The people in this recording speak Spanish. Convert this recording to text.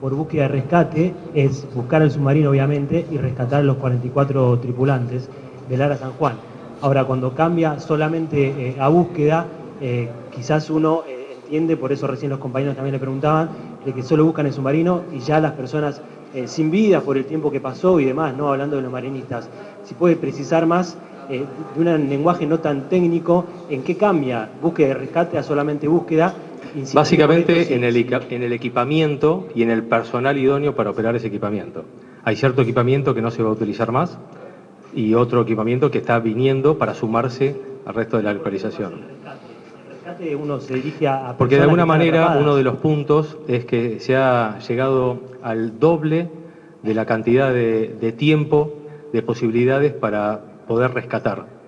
por búsqueda y rescate es buscar el submarino, obviamente, y rescatar a los 44 tripulantes del ARA San Juan. Ahora, cuando cambia solamente a búsqueda, quizás uno entiende, por eso recién los compañeros también le preguntaban, de que solo buscan el submarino y ya las personas sin vida por el tiempo que pasó y demás, ¿no? Hablando de los marinistas, si puede precisar más de un lenguaje no tan técnico, ¿en qué cambia búsqueda y rescate a solamente búsqueda? Básicamente en el equipamiento y en el personal idóneo para operar ese equipamiento. Hay cierto equipamiento que no se va a utilizar más y otro equipamiento que está viniendo para sumarse al resto de la actualización. ¿El rescate uno se dirige a...? Porque de alguna manera uno de los puntos es que se ha llegado al doble de la cantidad de tiempo de posibilidades para poder rescatar.